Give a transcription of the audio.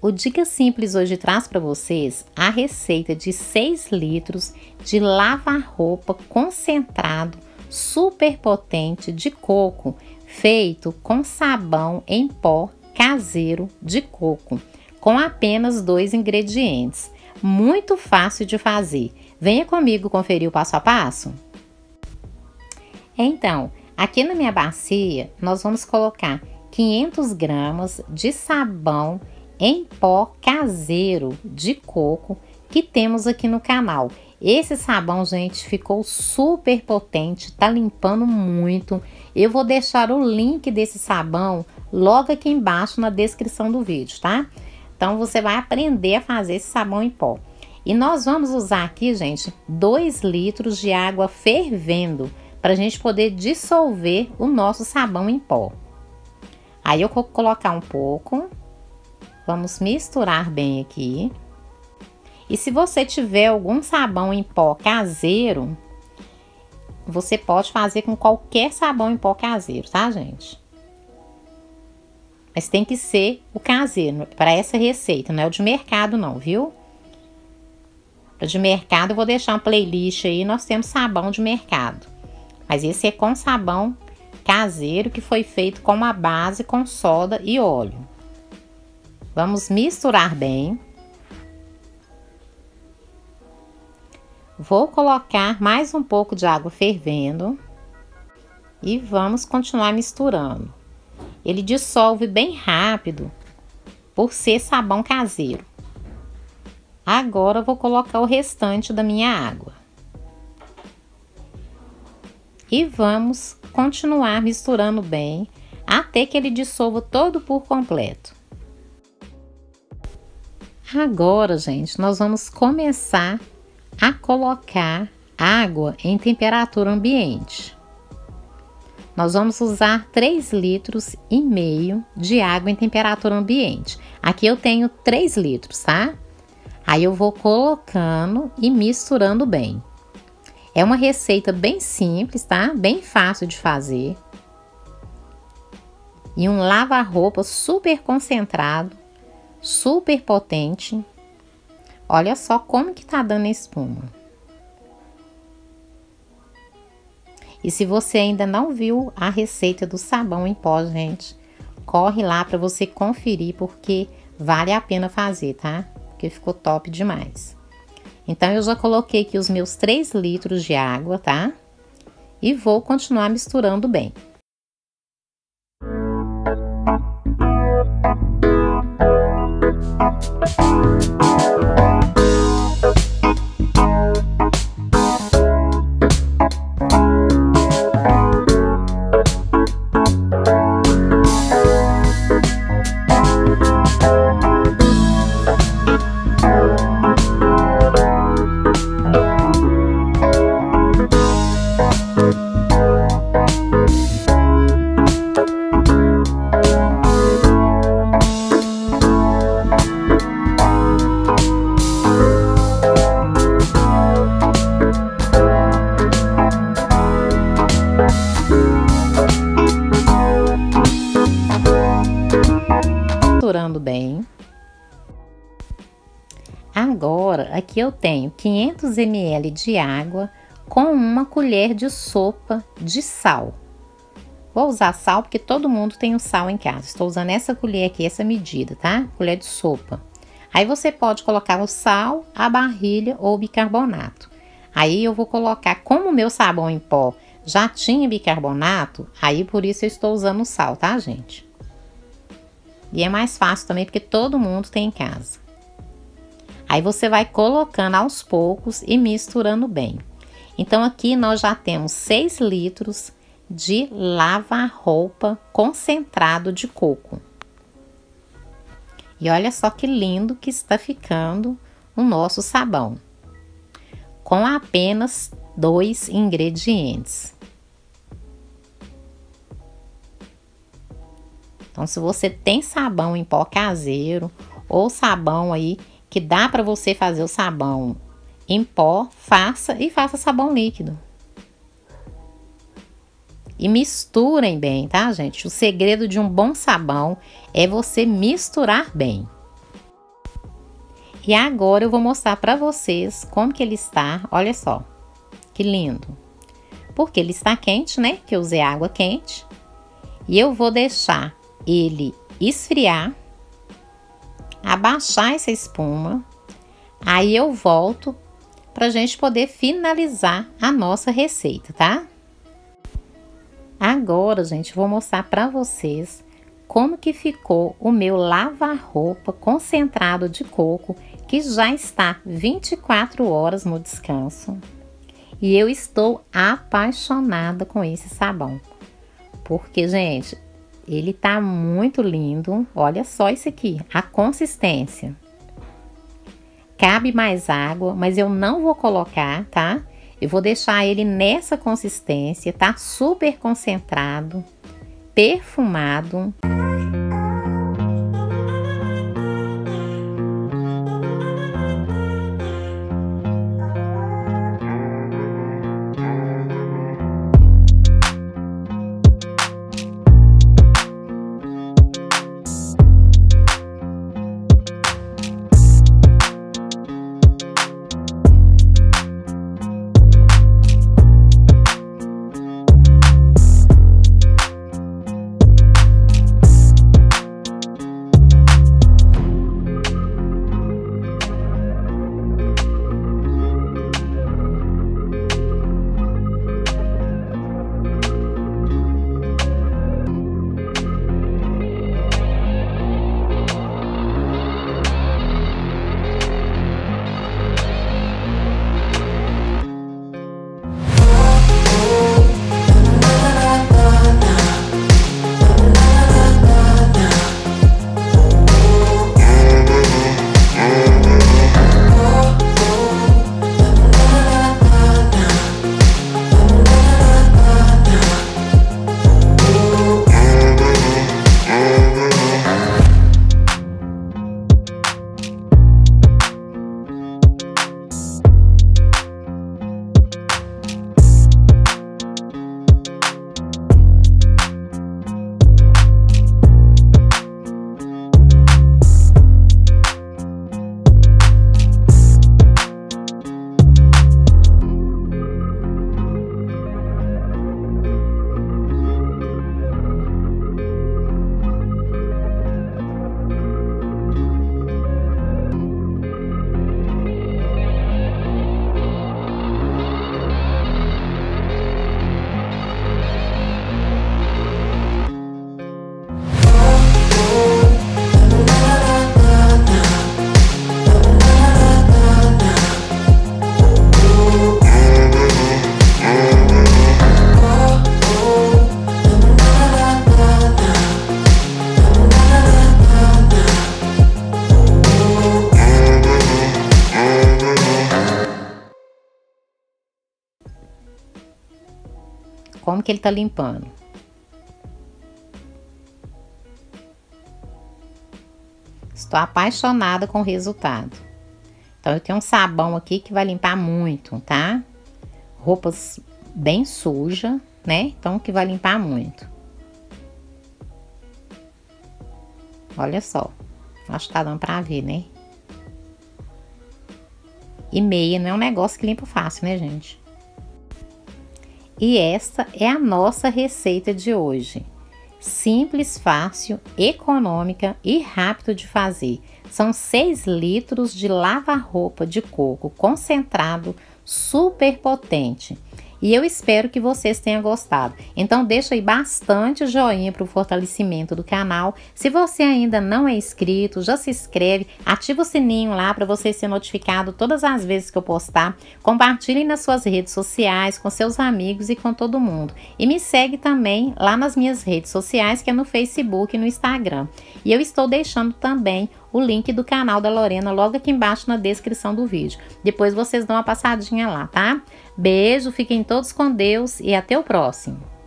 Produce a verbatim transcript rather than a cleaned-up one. O Dica Simples hoje traz para vocês a receita de seis litros de lava-roupa concentrado super potente de coco, feito com sabão em pó caseiro de coco, com apenas dois ingredientes. Muito fácil de fazer. Venha comigo conferir o passo a passo. Então, aqui na minha bacia, nós vamos colocar quinhentas gramas de sabão em pó caseiro de coco que temos aqui no canal. Esse sabão, gente, ficou super potente, tá limpando muito. Eu vou deixar o link desse sabão logo aqui embaixo na descrição do vídeo, tá? Então você vai aprender a fazer esse sabão em pó. E nós vamos usar aqui, gente, dois litros de água fervendo para a gente poder dissolver o nosso sabão em pó. Aí eu vou colocar um pouco. Vamos misturar bem aqui. E se você tiver algum sabão em pó caseiro, você pode fazer com qualquer sabão em pó caseiro, tá, gente? Mas tem que ser o caseiro para essa receita, não é o de mercado não, viu? Para de mercado eu vou deixar uma playlist aí, nós temos sabão de mercado. Mas esse é com sabão caseiro que foi feito com uma base com soda e óleo. Vamos misturar bem. Vou colocar mais um pouco de água fervendo e vamos continuar misturando. Ele dissolve bem rápido por ser sabão caseiro. Agora eu vou colocar o restante da minha água. E vamos continuar misturando bem até que ele dissolva todo por completo. Agora, gente, nós vamos começar a colocar água em temperatura ambiente. Nós vamos usar três litros e meio de água em temperatura ambiente. Aqui eu tenho três litros, tá? Aí eu vou colocando e misturando bem. É uma receita bem simples, tá? Bem fácil de fazer. E um lava-roupa super concentrado, super potente. Olha só como que tá dando a espuma. E se você ainda não viu a receita do sabão em pó, gente, corre lá para você conferir, porque vale a pena fazer, tá? Porque ficou top demais. Então eu já coloquei aqui os meus três litros de água, tá? E vou continuar misturando bem. Misturando bem. Agora aqui eu tenho quinhentos mililitros de água com uma colher de sopa de sal. Vou usar sal porque todo mundo tem um sal em casa. Estou usando essa colher aqui, essa medida, tá? Colher de sopa. Aí você pode colocar o sal, a barrilha ou bicarbonato. Aí eu vou colocar, como o meu sabão em pó já tinha bicarbonato, aí por isso eu estou usando sal, tá, gente? E é mais fácil também, porque todo mundo tem em casa. Aí você vai colocando aos poucos e misturando bem. Então aqui nós já temos seis litros de lava-roupa concentrado de coco. E olha só que lindo que está ficando o nosso sabão. Com apenas dois ingredientes. Então, se você tem sabão em pó caseiro ou sabão aí que dá para você fazer o sabão em pó, faça e faça sabão líquido. E misturem bem, tá, gente? O segredo de um bom sabão é você misturar bem. E agora eu vou mostrar para vocês como que ele está, olha só, que lindo. Porque ele está quente, né, que eu usei água quente. E eu vou deixar ele esfriar, abaixar essa espuma, aí eu volto pra gente poder finalizar a nossa receita, tá? Agora, gente, vou mostrar pra vocês como que ficou o meu lava-roupa concentrado de coco, que já está vinte e quatro horas no descanso. E eu estou apaixonada com esse sabão. Porque, gente, ele tá muito lindo. Olha só isso aqui, a consistência. Cabe mais água, mas eu não vou colocar, tá? Eu vou deixar ele nessa consistência, tá? Super concentrado, perfumado. Como que ele tá limpando. Estou apaixonada com o resultado. Então eu tenho um sabão aqui que vai limpar muito, tá? Roupas bem sujas, né? Então que vai limpar muito. Olha só. Acho que tá dando pra ver, né? E meia não é um negócio que limpa fácil, né, gente? E essa é a nossa receita de hoje. Simples, fácil, econômica e rápido de fazer. São seis litros de lava-roupa de coco concentrado, super potente. E eu espero que vocês tenham gostado. Então deixa aí bastante joinha para o fortalecimento do canal. Se você ainda não é inscrito, já se inscreve, ativa o sininho lá para você ser notificado todas as vezes que eu postar. Compartilhe nas suas redes sociais, com seus amigos e com todo mundo. E me segue também lá nas minhas redes sociais, que é no Facebook e no Instagram. E eu estou deixando também o link do canal da Lorena logo aqui embaixo na descrição do vídeo. Depois vocês dão uma passadinha lá, tá? Beijo, fiquem todos com Deus e até o próximo.